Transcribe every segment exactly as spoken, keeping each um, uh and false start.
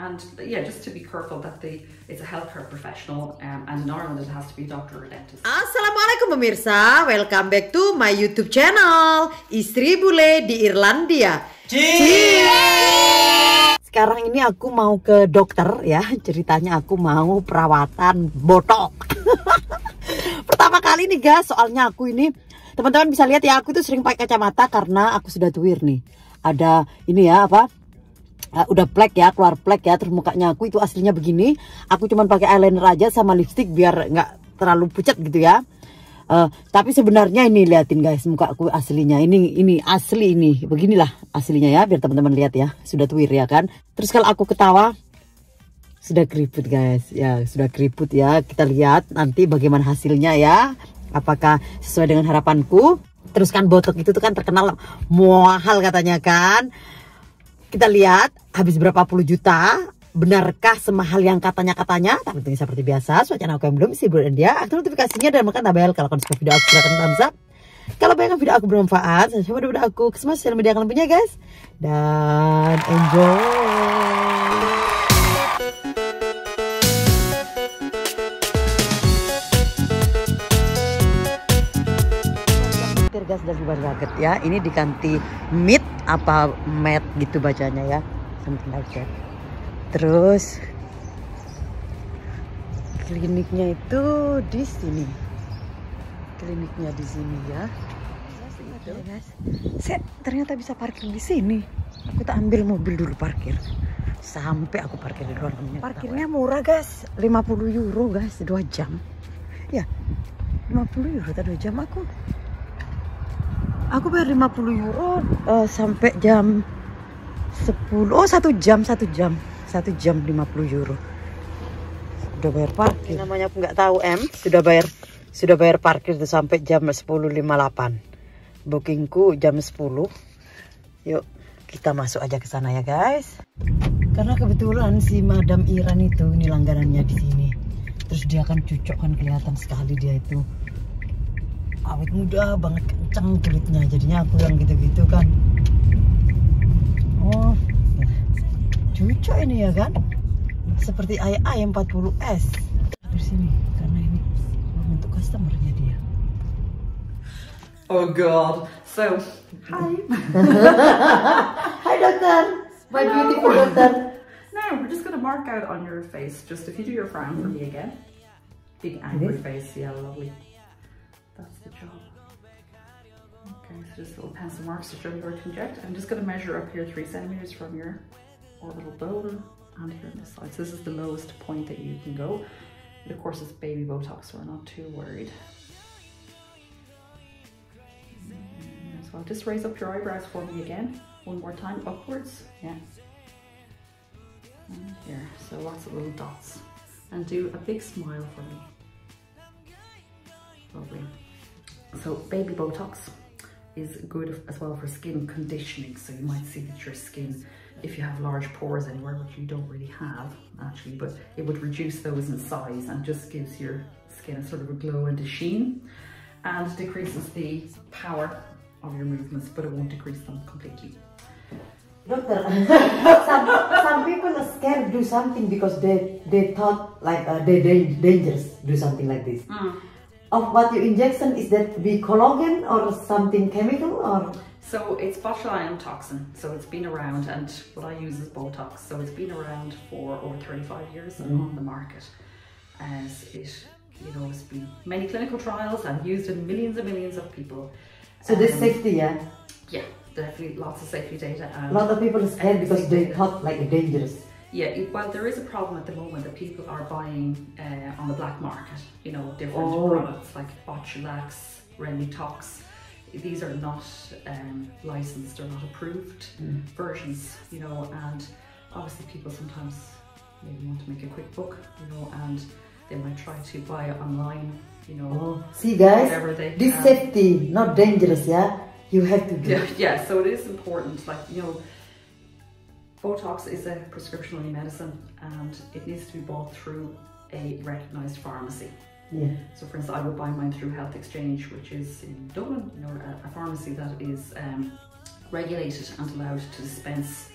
And yeah, just to be careful that the it's a healthcare professional, um, and in Ireland it has to be a doctor or dentist. Assalamualaikum pemirsa, welcome back to my YouTube channel Istri Bule di Irlandia. Cheers! Sekarang ini aku mau ke dokter ya, ceritanya aku mau perawatan botok. Pertama kali nih guys, soalnya aku ini teman-teman bisa lihat ya, aku tuh sering pakai kacamata karena aku sudah tuwir nih. Ada ini ya apa? Uh, udah black ya, keluar black ya, terus mukanya aku itu aslinya begini. Aku cuman pakai eyeliner aja sama lipstick biar nggak terlalu pucat gitu ya. Uh, tapi sebenarnya ini liatin guys, muka aku aslinya ini ini asli ini beginilah aslinya ya, biar teman-teman lihat ya, sudah tuwir ya kan. Terus kalau aku ketawa sudah keriput guys ya, sudah keriput ya. Kita lihat nanti bagaimana hasilnya ya, apakah sesuai dengan harapanku. Terus kan botok itu tuh kan terkenal mahal katanya kan. Kita lihat habis berapa puluh juta, benarkah semahal yang katanya-katanya? Tapi tentunya seperti biasa, suasana aku yang belum sih dan dia aktifkan notifikasinya dan makan tabel. Kalau kalian suka video aku silahkan thumbs up. Kalau banyak video aku bermanfaat, saya coba video aku ke semua sosial media kalian punya guys. Dan enjoy. Guys, udah bubar banget ya. Ini diganti meat apa met gitu bacanya ya, something like that. Terus kliniknya itu di sini. Kliniknya di sini ya. Guys, guys. Saya ternyata bisa parkir di sini. Aku tak ambil mobil dulu parkir. Sampai aku parkir di luar. Parkirnya murah guys, lima puluh euro guys, dua jam. Ya, lima puluh euro atau dua jam aku. Aku bayar lima puluh euro uh, sampai jam sepuluh. Oh, satu jam, satu jam, satu jam lima puluh euro. Sudah bayar parkir. Ini namanya aku nggak tahu em. Sudah bayar, sudah bayar parkir tuh sampai jam sepuluh lewat lima puluh delapan. Bookingku jam sepuluh. Yuk kita masuk aja ke sana ya guys. Karena kebetulan si Madam Iran itu ini langganannya di sini. Terus dia kan cocok kan, kelihatan sekali dia itu. Awet muda banget, kenceng kulitnya, jadinya aku yang gitu-gitu kan. Oh, cucok ini ya kan, seperti ayam empat puluh S di sini karena ini untuk customernya dia. Oh god, so hi, hi dokter, my hello. Beautiful dokter. Now we're just gonna mark out on your face. Just if you do your frown for me again, big angry face, yeah, lovely. That's the job. Okay, so just little pencil marks to show you where to inject. I'm just going to measure up here three centimeters from your orbital bone and here on this side. So this is the lowest point that you can go. And of course, it's baby Botox, so we're not too worried. And as well, just raise up your eyebrows for me again. One more time, upwards. Yeah. And here, so lots of little dots. And do a big smile for me. Lovely. So baby Botox is good as well for skin conditioning. So you might see that your skin, if you have large pores anywhere, which you don't really have actually, but it would reduce those in size and just gives your skin a sort of a glow and a sheen, and decreases the power of your movements, but it won't decrease them completely. Doctor, some, some people are scared to do something because they, they thought like uh, they, they dangerous do something like this. Mm. Of what your injection is that be collagen or something chemical or? So it's botulinum toxin. So it's been around, and what I use is Botox. So it's been around for over thirty-five years mm. and on the market. As it, you know, it's been many clinical trials and used in millions and millions of people. So um, there's safety, yeah? Yeah, definitely lots of safety data. And a lot of people are scared because they thought like dangerous. Yeah, well, there is a problem at the moment that people are buying uh, on the black market, you know, different oh. products like Botulax, Renitox. These are not um, licensed or not approved mm. versions, you know, and obviously people sometimes maybe want to make a quick buck, you know, and they might try to buy it online, you know. Oh. See guys, whatever they this can. Safety, not dangerous, yeah? You have to do yeah, it. Yeah, so it is important, like, you know, Botox is a prescription-only medicine, and it needs to be bought through a recognised pharmacy. Yeah. So for instance, I would buy mine through Health Exchange, which is in Dublin, you know, a, a pharmacy that is um, regulated and allowed to dispense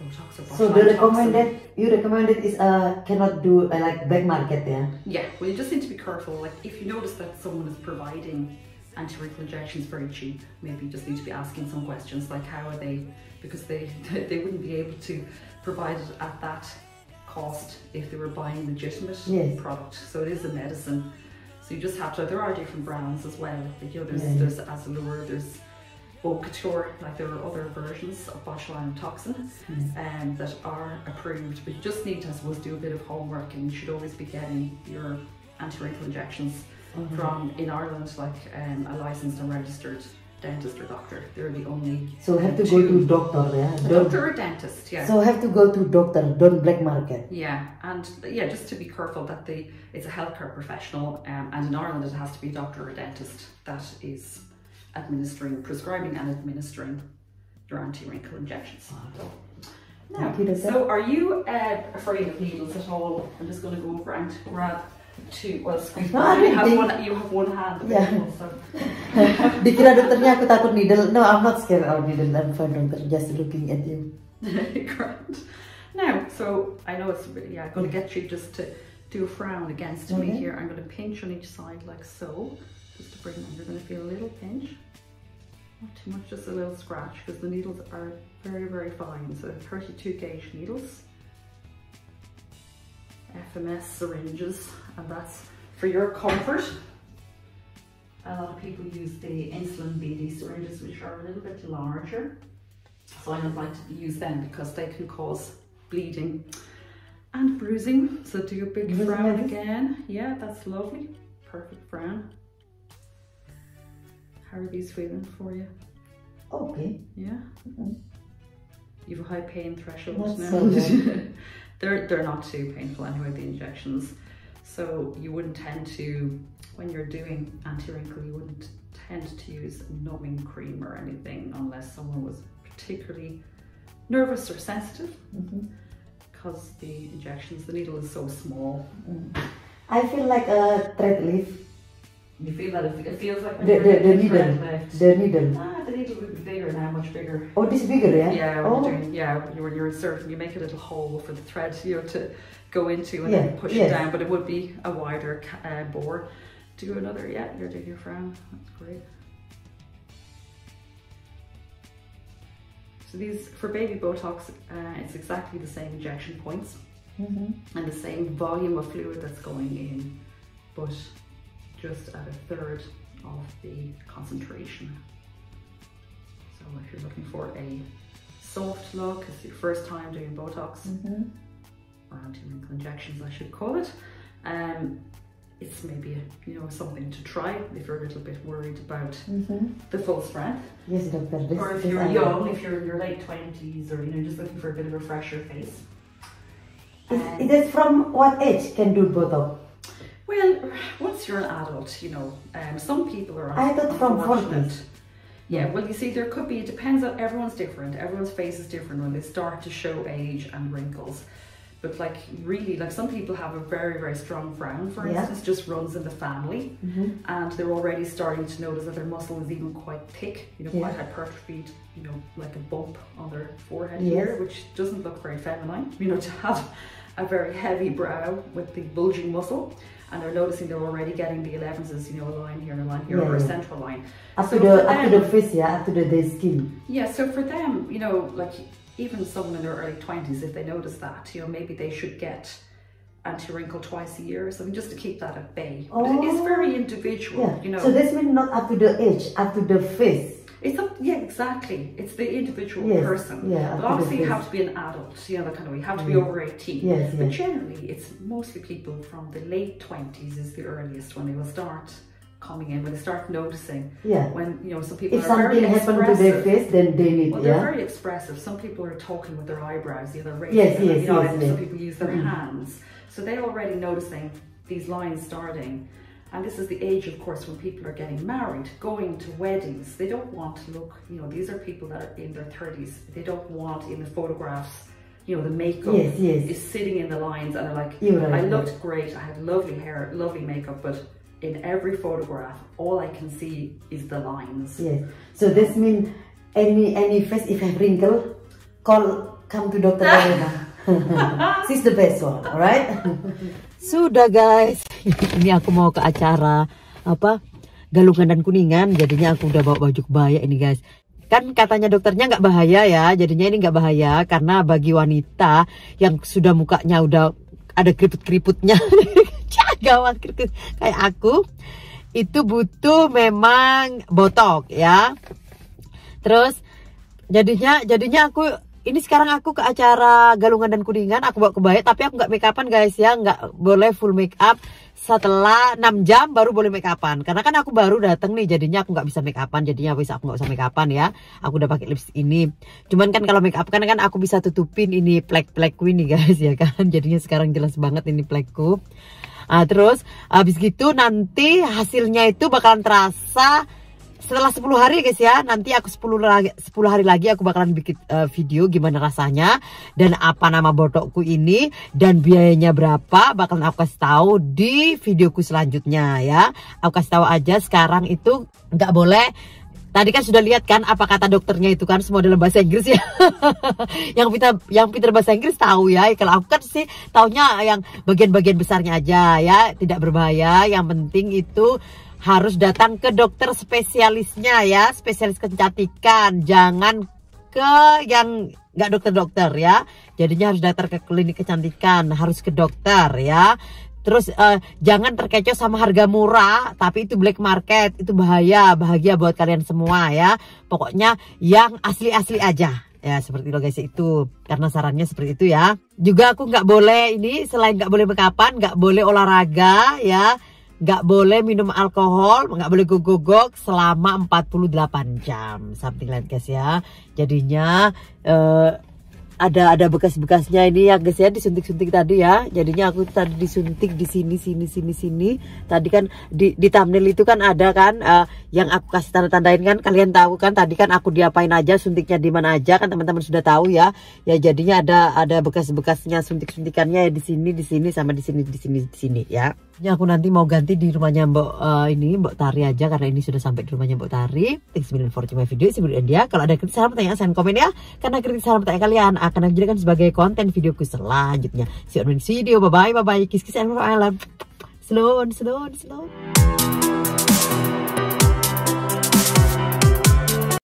Botox or Botox. So the recommended, you recommended is uh cannot do uh, like black market, yeah? Yeah, well you just need to be careful. Like if you notice that someone is providing antiretroviral injections very cheap, maybe you just need to be asking some questions like how are they, because they, they wouldn't be able to provide it at that cost if they were buying legitimate yes. product. So it is a medicine. So you just have to, there are different brands as well. Like, you know, there's, yeah. there's Azalure, there's Botox, like there are other versions of botulinum toxin mm. um, that are approved, but you just need to, I suppose, do a bit of homework, and you should always be getting your antiretroviral injections mm-hmm. from, in Ireland, like um, a licensed and registered dentist or doctor. They're the only So have to two. go to doctor, yeah? A doctor or dentist, yeah. So have to go to doctor, don't black market. Yeah, and yeah, just to be careful that the, it's a healthcare professional, um, and in Ireland it has to be a doctor or dentist that is administering, prescribing and administering your anti-wrinkle injections. Wow. Now, you, so are you uh, afraid of needles at all? I'm just going to go over and grab two, well, squeeze one. You have one, you have one hand available, so. Dikira dokternya aku takut needle. No, I'm not scared of needle. I'm fine, doctor, just looking at you. Correct. Now, so I know it's really, yeah, I'm going to get you just to do a frown against okay. me here. I'm going to pinch on each side like so. Just to bring them, you're going to feel a little pinch, not too much, just a little scratch, because the needles are very, very fine. So thirty-two gauge needles, F M S syringes, and that's for your comfort. A lot of people use the insulin B D syringes, which are a little bit larger. So I don't like to use them because they can cause bleeding and bruising. So do your big mm-hmm. frown again. Yeah, that's lovely. Perfect frown. How are these feeling for you? Okay. Yeah. Mm-hmm. You have a high pain threshold That's now. So they're they're not too painful anyway, the injections. So you wouldn't tend to, when you're doing anti-wrinkle, you wouldn't tend to use numbing cream or anything unless someone was particularly nervous or sensitive, mm-hmm. because the injections, the needle is so small. Mm. I feel like a thread leaf. You feel that it feels like the, the, the needle. Lift. The needle. Ah, the needle would be bigger now, much bigger. Oh, this is bigger, yeah? Yeah, when, oh. you're, doing, yeah, when, you're, when you're inserting, you make a little hole for the thread, you know, to go into and yeah. then push yes. it down, but it would be a wider uh, bore. Do another, yeah, you're doing your frown. That's great. So these, for baby Botox, uh, it's exactly the same injection points mm-hmm. and the same volume of fluid that's going in, but just at a third of the concentration. So if you're looking for a soft look, it's your first time doing Botox, mm-hmm. or anti-wrinkle injections I should call it, um, it's maybe a, you know, something to try if you're a little bit worried about mm-hmm. the full strength. Yes, doctor. This, or if you're this young, if you're in your late twenties, or you know, just looking for a bit of a fresher face. Um, is it from what age can do Botox? Well, once you're an adult, you know, um, some people are I thought from fortunate. Yeah, well, you see, there could be, it depends on, everyone's different. Everyone's face is different when they start to show age and wrinkles. But like really, like some people have a very, very strong frown, for yeah. instance, just runs in the family. Mm-hmm. And they're already starting to notice that their muscle is even quite thick, you know, yeah. quite hypertrophied, you know, like a bump on their forehead yes. here, which doesn't look very feminine, you know, to have a very heavy brow with the bulging muscle. And they're noticing they're already getting the elevenses, you know, a line here and a line here, yeah, or a yeah. central line. Up so to the, them, the face, yeah, up to the, the skin. Yeah, so for them, you know, like even someone in their early twenties, if they notice that, you know, maybe they should get anti-wrinkle twice a year or something, just to keep that at bay. Oh. But it is very individual, yeah. you know. So this means not up to the age, up to the face. It's up, yeah, exactly. It's the individual yes, person. Yeah, but obviously you have to be an adult, you know, that kind of way. You have to be mm. over eighteen. Yes, but yes. generally, it's mostly people from the late twenties is the earliest when they will start coming in, when they start noticing. Yeah. When, you know, some people if are very expressive. If something happens to their face, then they need, well, they're yeah. very expressive. Some people are talking with their eyebrows, the other raised. Yes, yes, you know, yes, and yes. some people use their mm. hands. So they're already noticing these lines starting. And this is the age, of course, when people are getting married, going to weddings. They don't want to look, you know, these are people that are in their thirties. They don't want in the photographs, you know, the makeup yes, yes. is sitting in the lines. And they're like, right, I looked right. great. I had lovely hair, lovely makeup. But in every photograph, all I can see is the lines. Yes. So this means any, any face, if I wrinkle, call Come to Doctor Lorena. She's the best one, alright? Sudah guys, ini aku mau ke acara apa Galungan dan Kuningan, jadinya aku udah bawa baju kebaya ini guys. Kan katanya dokternya nggak bahaya ya, jadinya ini nggak bahaya karena bagi wanita yang sudah mukanya udah ada keriput-keriputnya, gawat keriput kayak aku, itu butuh memang botok ya. Terus jadinya jadinya aku ini sekarang aku ke acara Galungan dan Kuningan, aku bawa kebaya tapi aku nggak make upan guys ya, nggak boleh full make up. Setelah enam jam baru boleh make upan. Karena kan aku baru datang nih, jadinya aku nggak bisa make upan, jadinya bisa aku nggak usah make upan ya. Aku udah pakai lips ini. Cuman kan kalau make up kan kan aku bisa tutupin ini plek-plekku ini guys ya kan. Jadinya sekarang jelas banget ini plekku. Ah terus habis gitu nanti hasilnya itu bakalan terasa setelah sepuluh hari guys ya. Nanti aku sepuluh hari lagi aku bakalan bikin uh, video gimana rasanya dan apa nama botokku ini dan biayanya berapa, bakalan aku kasih tahu di videoku selanjutnya ya. Aku kasih tahu aja sekarang itu nggak boleh. Tadi kan sudah lihat kan apa kata dokternya itu kan, semua dalam bahasa Inggris ya. Yang pintar yang pintar bahasa Inggris tahu ya. Kalau aku kan sih taunya yang bagian-bagian besarnya aja ya, tidak berbahaya. Yang penting itu harus datang ke dokter spesialisnya ya, spesialis kecantikan, jangan ke yang nggak dokter-dokter ya. Jadinya harus datang ke klinik kecantikan, harus ke dokter ya. Terus eh, jangan terkecoh sama harga murah, tapi itu black market, itu bahaya, bahagia buat kalian semua ya. Pokoknya yang asli-asli aja. Ya seperti itu guys itu, karena sarannya seperti itu ya. Juga aku nggak boleh ini, selain nggak boleh bekapan, nggak boleh olahraga ya. Nggak boleh minum alkohol, nggak boleh gogok-gogok selama empat puluh delapan jam, something like guys ya. Jadinya uh, ada ada bekas-bekasnya ini ya guys ya, disuntik-suntik tadi ya. Jadinya aku tadi disuntik di sini, sini, sini, sini. Tadi kan di, di thumbnail itu kan ada kan uh, yang aku kasih tanda-tandain kan, kalian tahu kan tadi kan aku diapain aja, suntiknya di mana aja kan teman-teman sudah tahu ya. Ya jadinya ada ada bekas-bekasnya suntik-suntikannya ya di sini, di sini sama di sini, di sini, di sini ya. Ya aku nanti mau ganti di rumahnya Mbok uh, ini Mbok Tari aja karena ini sudah sampai di rumahnya Mbok Tari. Thanks million for watching my video. Sebelum dia kalau ada kritik saran pertanyaan saya komen ya, karena kritik saran pertanyaan kalian akan aku jadikan sebagai konten videoku selanjutnya. See you on the next video. Bye bye bye bye. Kiss kiss and I love. Slow on slow on slow.